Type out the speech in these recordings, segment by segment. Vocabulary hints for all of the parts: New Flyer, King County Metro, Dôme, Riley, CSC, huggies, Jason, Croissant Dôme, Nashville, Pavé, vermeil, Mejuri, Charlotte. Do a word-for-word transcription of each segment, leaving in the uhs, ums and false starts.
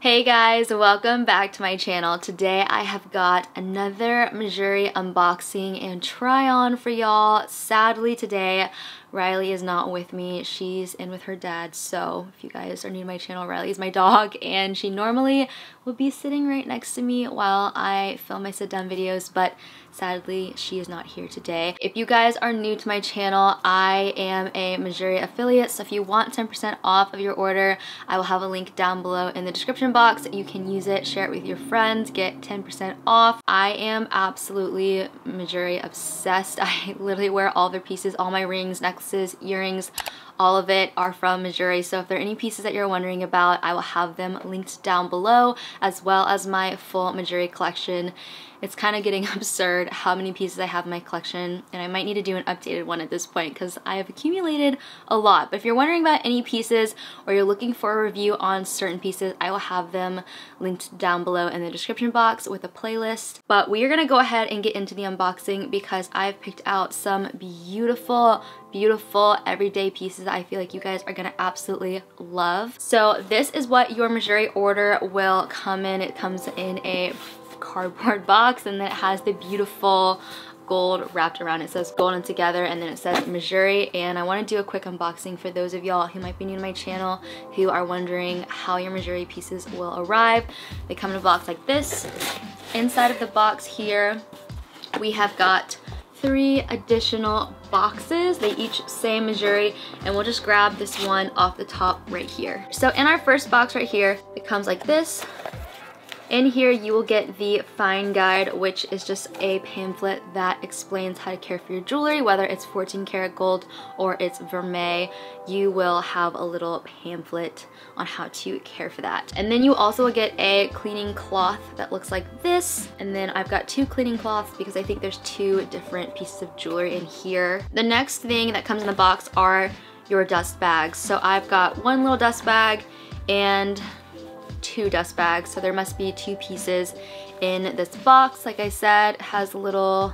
Hey guys, welcome back to my channel. Today I have got another Mejuri unboxing and try on for y'all. Sadly today, Riley is not with me. She's in with her dad, so if you guys are new to my channel, Riley is my dog and she normally would be sitting right next to me while I film my sit-down videos, but sadly she is not here today. If you guys are new to my channel, I am a Mejuri affiliate, so if you want ten percent off of your order, I will have a link down below in the description box. You can use it, share it with your friends, get ten percent off. I am absolutely Mejuri obsessed. I literally wear all their pieces, all my rings, necklaces, earrings, all of it are from Mejuri. So if there are any pieces that you're wondering about, I will have them linked down below, as well as my full Mejuri collection. It's kind of getting absurd how many pieces I have in my collection, and I might need to do an updated one at this point because I have accumulated a lot. But if you're wondering about any pieces or you're looking for a review on certain pieces, I will have them linked down below in the description box with a playlist. But we are going to go ahead and get into the unboxing because I've picked out some beautiful, beautiful everyday pieces that I feel like you guys are going to absolutely love. So this is what your Mejuri order will come in. It comes in a cardboard box and then it has the beautiful gold wrapped around it. Says golden together and then it says Mejuri, and I want to do a quick unboxing for those of y'all who might be new to my channel who are wondering how your Mejuri pieces will arrive. They come in a box like this. Inside of the box here we have got three additional boxes. They each say Mejuri, and we'll just grab this one off the top right here. So in our first box right here, it comes like this. In here you will get the Fine Guide, which is just a pamphlet that explains how to care for your jewelry, whether it's fourteen karat gold or it's vermeil. You will have a little pamphlet on how to care for that. And then you also will get a cleaning cloth that looks like this. And then I've got two cleaning cloths because I think there's two different pieces of jewelry in here. The next thing that comes in the box are your dust bags. So I've got one little dust bag and two dust bags, so there must be two pieces in this box. Like I said, it has a little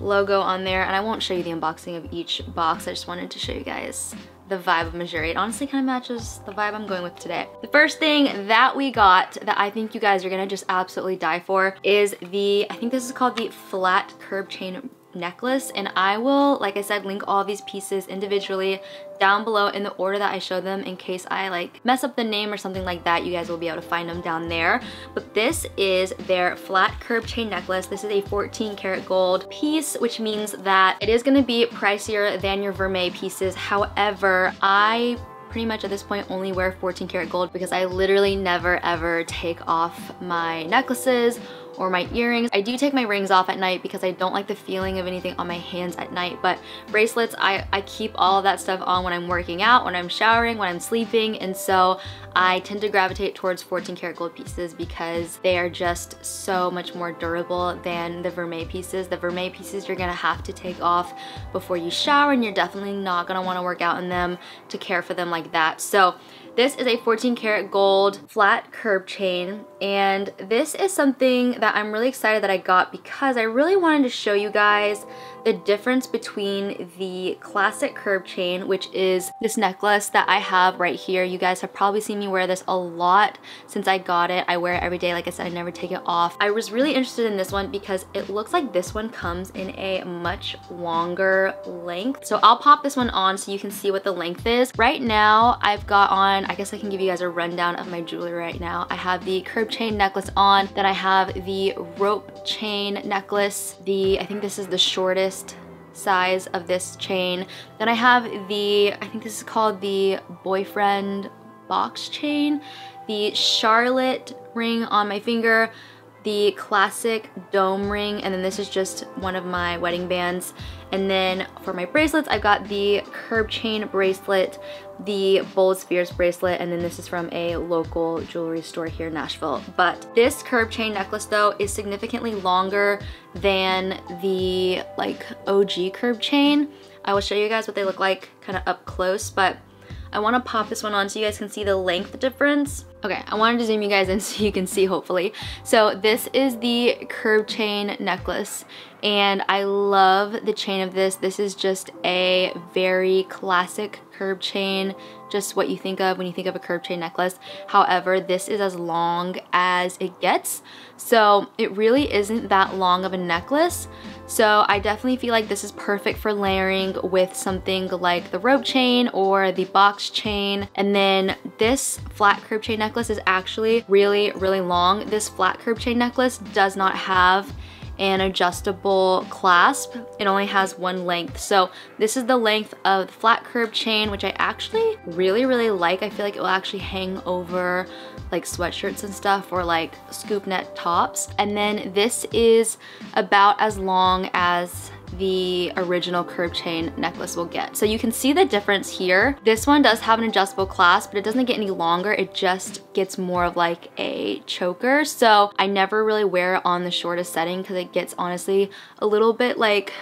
logo on there, and I won't show you the unboxing of each box. I just wanted to show you guys the vibe of Mejuri. It honestly kind of matches the vibe I'm going with today. The first thing that we got that I think you guys are gonna just absolutely die for is the, I think this is called the flat curb chain necklace, and I will, like I said, link all these pieces individually down below in the order that I show them in case I like mess up the name or something like that. You guys will be able to find them down there. But this is their flat curb chain necklace. This is a fourteen karat gold piece, which means that it is going to be pricier than your vermeil pieces. However, I pretty much at this point only wear fourteen karat gold because I literally never ever take off my necklaces or my earrings. I do take my rings off at night because I don't like the feeling of anything on my hands at night, but bracelets, I, I keep all that stuff on when I'm working out, when I'm showering, when I'm sleeping, and so I tend to gravitate towards fourteen karat gold pieces because they are just so much more durable than the vermeil pieces. The vermeil pieces you're gonna have to take off before you shower, and you're definitely not gonna wanna work out in them to care for them like that. So this is a fourteen karat gold flat curb chain, and this is something that I'm really excited that I got because I really wanted to show you guys the difference between the classic curb chain, which is this necklace that I have right here. You guys have probably seen me wear this a lot since I got it. I wear it every day. Like I said, I never take it off. I was really interested in this one because it looks like this one comes in a much longer length. So I'll pop this one on so you can see what the length is. Right now I've got on, I guess I can give you guys a rundown of my jewelry right now. I have the curb chain necklace on, then I have the rope chain necklace, the, I think this is the shortest size of this chain. Then I have the, I think this is called the boyfriend box chain, the Charlotte ring on my finger, the classic Dôme ring, and then this is just one of my wedding bands. And then for my bracelets, I've got the curb chain bracelet, the Bold Spheres bracelet, and then this is from a local jewelry store here in Nashville. But this curb chain necklace though is significantly longer than the like O G curb chain. I will show you guys what they look like kind of up close, but I want to pop this one on so you guys can see the length difference. Okay, I wanted to zoom you guys in so you can see, hopefully. So this is the curb chain necklace, and I love the chain of this. This is just a very classic curb chain, just what you think of when you think of a curb chain necklace. However, this is as long as it gets, so it really isn't that long of a necklace. So I definitely feel like this is perfect for layering with something like the rope chain or the box chain. And then this flat curb chain necklace is actually really, really long. This flat curb chain necklace does not have an adjustable clasp. It only has one length. So this is the length of the flat curb chain, which I actually really, really like. I feel like it will actually hang over like sweatshirts and stuff, or like scoop neck tops. And then this is about as long as the original curb chain necklace will get. So you can see the difference here. This one does have an adjustable clasp, but it doesn't get any longer. It just gets more of like a choker. So I never really wear it on the shortest setting because it gets honestly a little bit like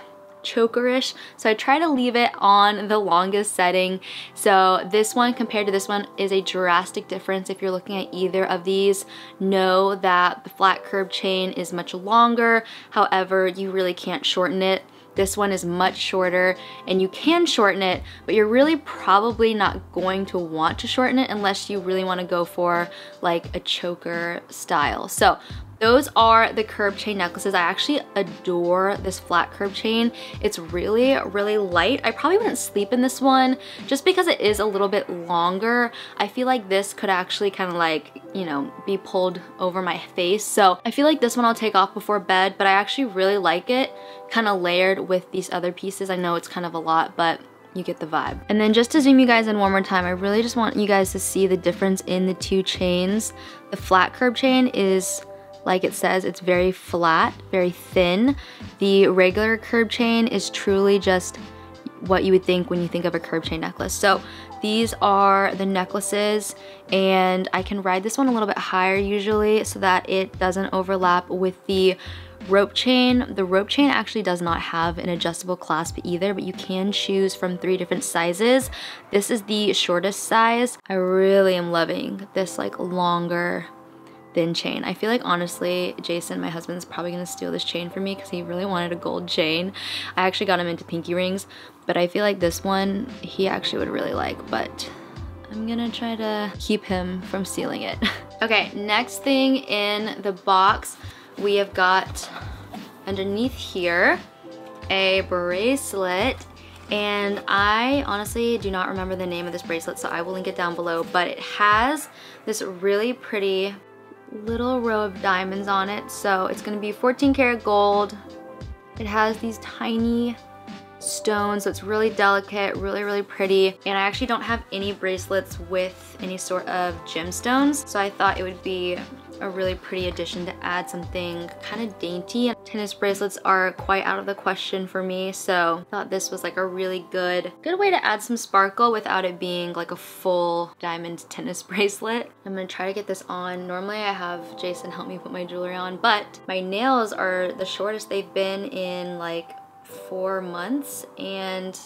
chokerish. So I try to leave it on the longest setting. So this one compared to this one is a drastic difference. If you're looking at either of these, know that the flat curb chain is much longer. However, you really can't shorten it. This one is much shorter, and you can shorten it, but you're really probably not going to want to shorten it unless you really want to go for like a choker style. So those are the curb chain necklaces. I actually adore this flat curb chain. It's really, really light. I probably wouldn't sleep in this one just because it is a little bit longer. I feel like this could actually kind of like, you know, be pulled over my face. So I feel like this one I'll take off before bed, but I actually really like it kind of layered with these other pieces. I know it's kind of a lot, but you get the vibe. And then just to zoom you guys in one more time, I really just want you guys to see the difference in the two chains. The flat curb chain is, like it says, it's very flat, very thin. The regular curb chain is truly just what you would think when you think of a curb chain necklace. So these are the necklaces, and I can ride this one a little bit higher usually so that it doesn't overlap with the rope chain. The rope chain actually does not have an adjustable clasp either, but you can choose from three different sizes. This is the shortest size. I really am loving this like longer thin chain. I feel like honestly, Jason, my husband's probably gonna steal this chain from me because he really wanted a gold chain. I actually got him into pinky rings, but I feel like this one he actually would really like, but I'm gonna try to keep him from stealing it. Okay, next thing in the box, we have got underneath here a bracelet. And I honestly do not remember the name of this bracelet, so I will link it down below, but it has this really pretty little row of diamonds on it. So it's gonna be fourteen karat gold. It has these tiny stones, so it's really delicate, really, really pretty. And I actually don't have any bracelets with any sort of gemstones, so I thought it would be a really pretty addition to add something kind of dainty. Tennis bracelets are quite out of the question for me, so I thought this was like a really good good way to add some sparkle without it being like a full diamond tennis bracelet. I'm gonna try to get this on. Normally I have Jason help me put my jewelry on, but my nails are the shortest they've been in like four months, and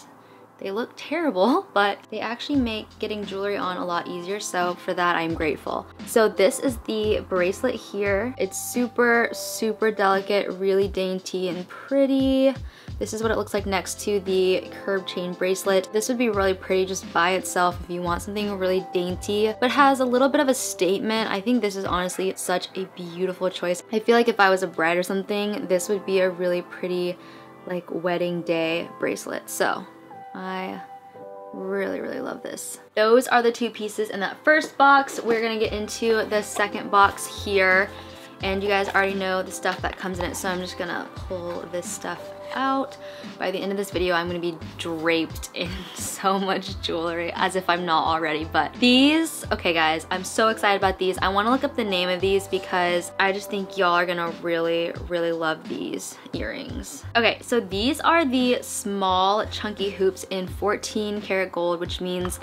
they look terrible, but they actually make getting jewelry on a lot easier, so for that I'm grateful. So this is the bracelet here. It's super, super delicate, really dainty and pretty. This is what it looks like next to the curb chain bracelet. This would be really pretty just by itself if you want something really dainty, but has a little bit of a statement. I think this is honestly such a beautiful choice. I feel like if I was a bride or something, this would be a really pretty like wedding day bracelet. So I really, really love this. Those are the two pieces in that first box. We're gonna get into the second box here, and you guys already know the stuff that comes in it, so I'm just gonna pull this stuff out. By the end of this video, I'm gonna be draped in so much jewelry, as if I'm not already. But these, okay guys, I'm so excited about these. I wanna look up the name of these because I just think y'all are gonna really, really love these earrings. Okay, so these are the small chunky hoops in fourteen karat gold, which means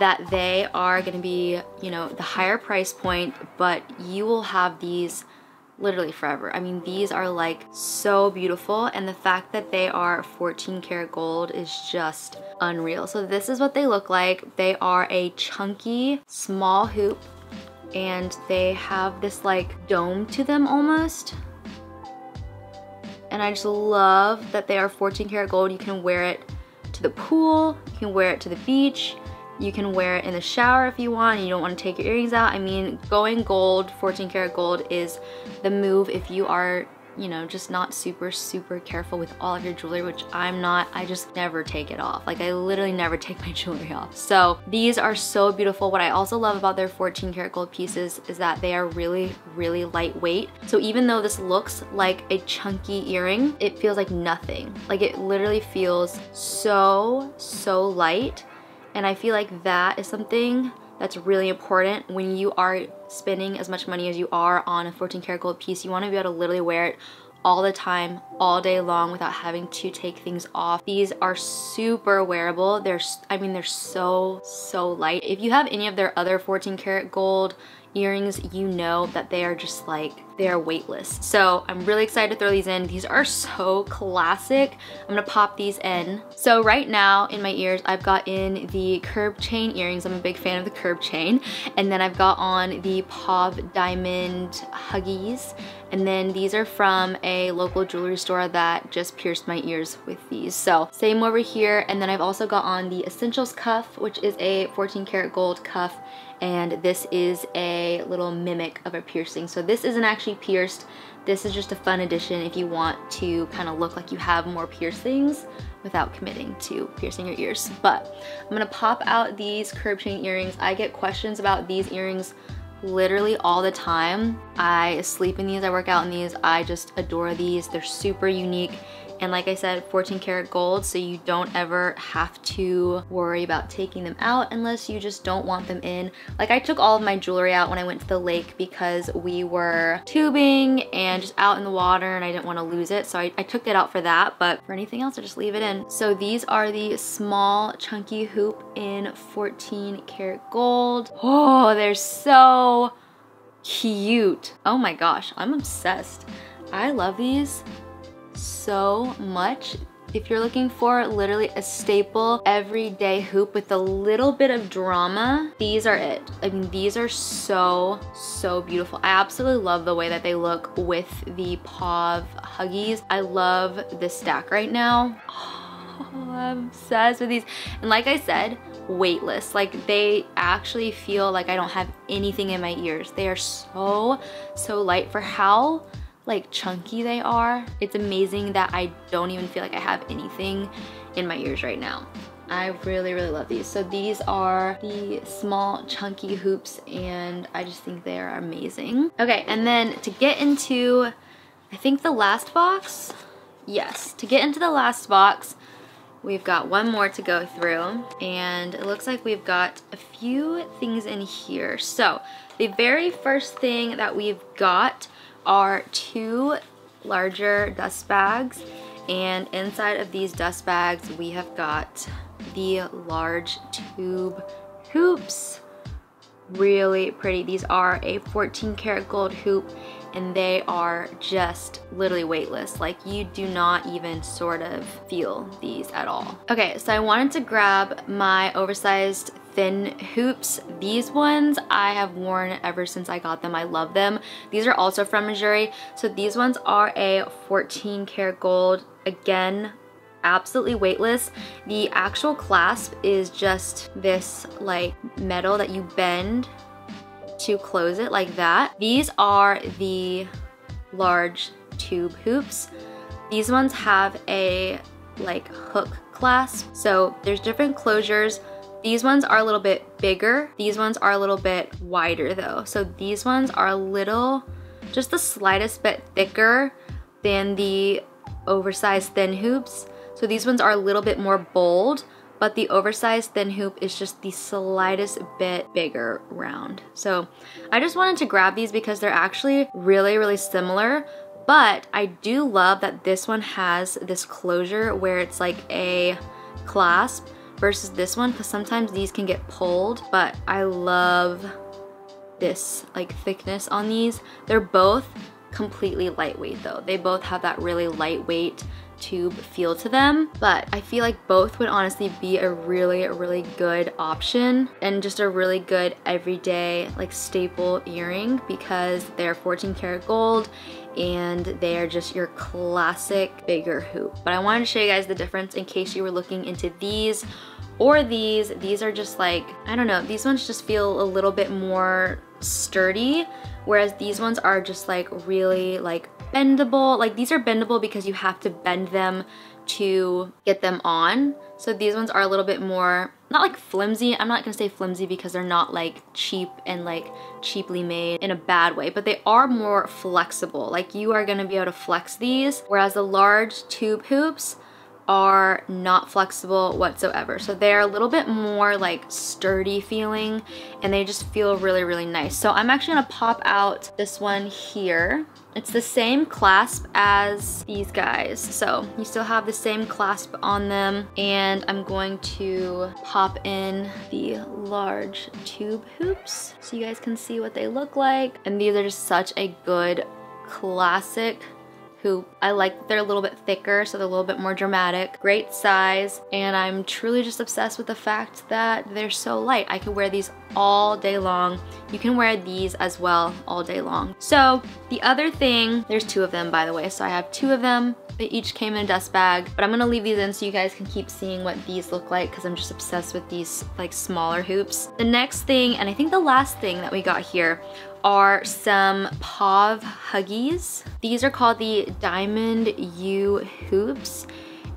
that they are gonna be, you know, the higher price point, but you will have these literally forever. I mean, these are like so beautiful, and the fact that they are fourteen karat gold is just unreal. So this is what they look like. They are a chunky small hoop and they have this like dome to them almost. And I just love that they are fourteen karat gold. You can wear it to the pool, you can wear it to the beach, you can wear it in the shower if you want, and you don't want to take your earrings out. I mean, going gold, fourteen karat gold is the move if you are, you know, just not super, super careful with all of your jewelry, which I'm not. I just never take it off. Like, I literally never take my jewelry off. So these are so beautiful. What I also love about their fourteen karat gold pieces is that they are really, really lightweight. So even though this looks like a chunky earring, it feels like nothing. Like, it literally feels so, so light. And I feel like that is something that's really important when you are spending as much money as you are on a fourteen karat gold piece. You want to be able to literally wear it all the time, all day long, without having to take things off. These are super wearable. They're, I mean, they're so, so light. If you have any of their other fourteen karat gold earrings, you know that they are just like, they are weightless. So I'm really excited to throw these in. These are so classic. I'm gonna pop these in. So right now in my ears, I've got in the curb chain earrings. I'm a big fan of the curb chain. And then I've got on the Pavé diamond huggies. And then these are from a local jewelry store that just pierced my ears with these. So same over here. And then I've also got on the Essentials cuff, which is a fourteen karat gold cuff. And this is a little mimic of a piercing. So this isn't actually pierced. This is just a fun addition if you want to kind of look like you have more piercings without committing to piercing your ears. But I'm gonna pop out these curb chain earrings. I get questions about these earrings literally all the time. I sleep in these, I work out in these, I just adore these. They're super unique. And like I said, fourteen karat gold, so you don't ever have to worry about taking them out unless you just don't want them in. Like, I took all of my jewelry out when I went to the lake because we were tubing and just out in the water and I didn't want to lose it. So I, I took it out for that, but for anything else, I just leave it in. So these are the small chunky hoop in fourteen karat gold. Oh, they're so cute. Oh my gosh, I'm obsessed. I love these so much. If you're looking for literally a staple everyday hoop with a little bit of drama, these are it. I mean, these are so, so beautiful. I absolutely love the way that they look with the Pavé huggies. I love this stack right now. Oh, I'm obsessed with these. And like I said, weightless. Like, they actually feel like I don't have anything in my ears. They are so, so light for how like chunky they are. It's amazing that I don't even feel like I have anything in my ears right now. I really, really love these. So these are the small chunky hoops and I just think they are amazing. Okay, and then to get into, I think the last box, yes, to get into the last box, we've got one more to go through and it looks like we've got a few things in here. So the very first thing that we've got are two larger dust bags, and inside of these dust bags we have got the large tube hoops. Really pretty. These are a fourteen karat gold hoop and they are just literally weightless. Like, you do not even sort of feel these at all. Okay, so I wanted to grab my oversized thin hoops. These ones I have worn ever since I got them. I love them. These are also from Mejuri. So these ones are a fourteen karat gold. Again, absolutely weightless. The actual clasp is just this like metal that you bend to close it like that. These are the large tube hoops. These ones have a like hook clasp. So there's different closures. These ones are a little bit bigger. These ones are a little bit wider though. So these ones are a little, just the slightest bit thicker than the oversized thin hoops. So these ones are a little bit more bold, but the oversized thin hoop is just the slightest bit bigger round. So I just wanted to grab these because they're actually really, really similar. But I do love that this one has this closure where it's like a clasp versus this one, because sometimes these can get pulled, but I love this like thickness on these. They're both completely lightweight though. They both have that really lightweight tube feel to them, but I feel like both would honestly be a really, really good option and just a really good everyday like staple earring because they're fourteen karat gold and they are just your classic bigger hoop. But I wanted to show you guys the difference in case you were looking into these or these. These are just like, I don't know, these ones just feel a little bit more sturdy, whereas these ones are just like really like bendable. Like these are bendable because you have to bend them to get them on. So these ones are a little bit more, not like flimsy. I'm not gonna say flimsy because they're not like cheap and like cheaply made in a bad way, but they are more flexible. Like you are gonna be able to flex these, whereas the large tube hoops are not flexible whatsoever. So they're a little bit more like sturdy feeling and they just feel really, really nice. So I'm actually gonna pop out this one here. It's the same clasp as these guys. So you still have the same clasp on them, and I'm going to pop in the large tube hoops so you guys can see what they look like. And these are just such a good classic hoop. I like that they're a little bit thicker, so they're a little bit more dramatic. Great size, and I'm truly just obsessed with the fact that they're so light. I could wear these all day long. You can wear these as well all day long. So the other thing, there's two of them by the way, so I have two of them. They each came in a dust bag, but I'm gonna leave these in so you guys can keep seeing what these look like because I'm just obsessed with these like smaller hoops. The next thing, and I think the last thing that we got here, are some Pavé Huggies. These are called the Diamond U Hoops,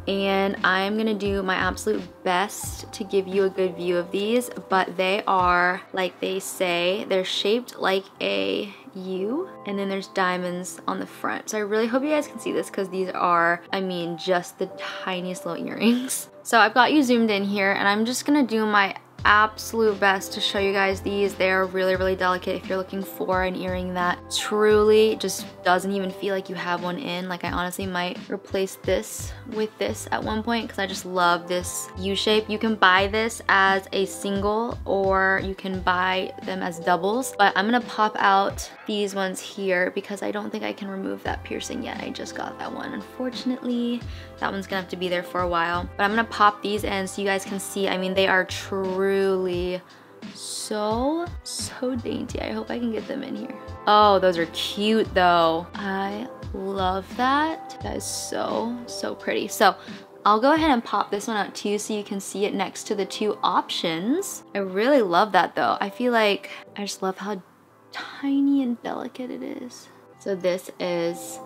and I'm gonna do my absolute best to give you a good view of these, but they are, like they say, they're shaped like a U, and then there's diamonds on the front. So I really hope you guys can see this because these are, I mean, just the tiniest little earrings. So I've got you zoomed in here, and I'm just gonna do my absolute best to show you guys these. They are really, really delicate. If you're looking for an earring that truly just doesn't even feel like you have one in, like I honestly might replace this with this at one point because I just love this U shape. You can buy this as a single or you can buy them as doubles, but I'm gonna pop out these ones here because I don't think I can remove that piercing yet. I just got that one, unfortunately. That one's gonna have to be there for a while, but I'm gonna pop these in so you guys can see. I mean, they are truly Really so, so dainty. I hope I can get them in here. Oh, those are cute though. I love that. That is so, so pretty. So I'll go ahead and pop this one out to you so you can see it next to the two options. I really love that though. I feel like I just love how tiny and delicate it is. So this is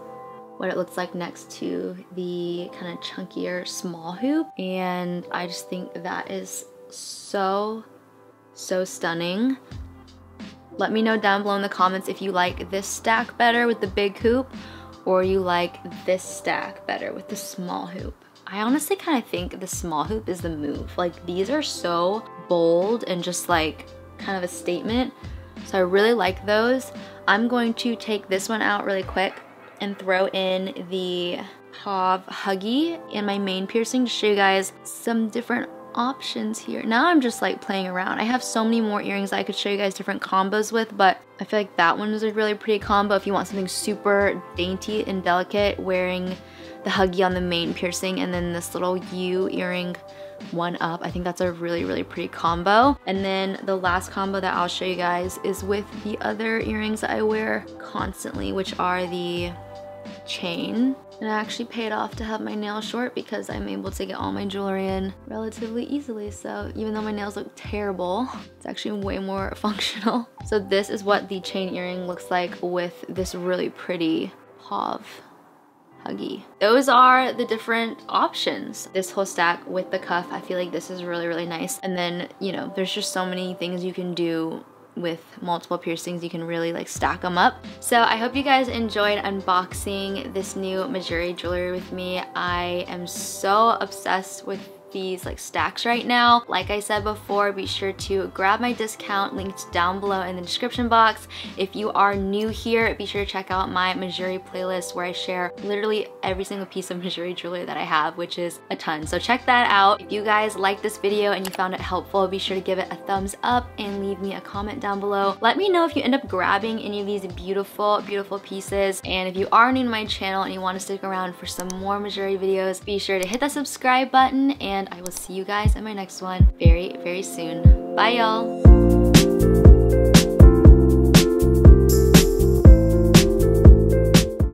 what it looks like next to the kind of chunkier small hoop. And I just think that is so, so stunning. Let me know down below in the comments if you like this stack better with the big hoop or you like this stack better with the small hoop. I honestly kind of think the small hoop is the move. Like these are so bold and just like kind of a statement. So I really like those. I'm going to take this one out really quick and throw in the Pavé Huggy in my main piercing to show you guys some different options here. Now I'm just like playing around. I have so many more earrings I could show you guys different combos with, but I feel like that one was a really pretty combo. If you want something super dainty and delicate, wearing the Huggy on the main piercing and then this little U earring one up, I think that's a really, really pretty combo. And then the last combo that I'll show you guys is with the other earrings that I wear constantly, which are the chain. And I actually paid off to have my nails short because I'm able to get all my jewelry in relatively easily. So even though my nails look terrible, it's actually way more functional. So this is what the chain earring looks like with this really pretty Pavé Huggy. Those are the different options. This whole stack with the cuff, I feel like this is really, really nice. And then, you know, there's just so many things you can do with multiple piercings. You can really like stack them up. So I hope you guys enjoyed unboxing this new Mejuri jewelry with me. I am so obsessed with these like stacks right now. Like I said before, be sure to grab my discount linked down below in the description box. If you are new here, be sure to check out my Mejuri playlist where I share literally every single piece of Mejuri jewelry that I have, which is a ton. So check that out. If you guys like this video and you found it helpful, be sure to give it a thumbs up and leave me a comment down below. Let me know if you end up grabbing any of these beautiful, beautiful pieces. And if you are new to my channel and you want to stick around for some more Mejuri videos, be sure to hit that subscribe button, and I will see you guys in my next one very, very soon. Bye, y'all.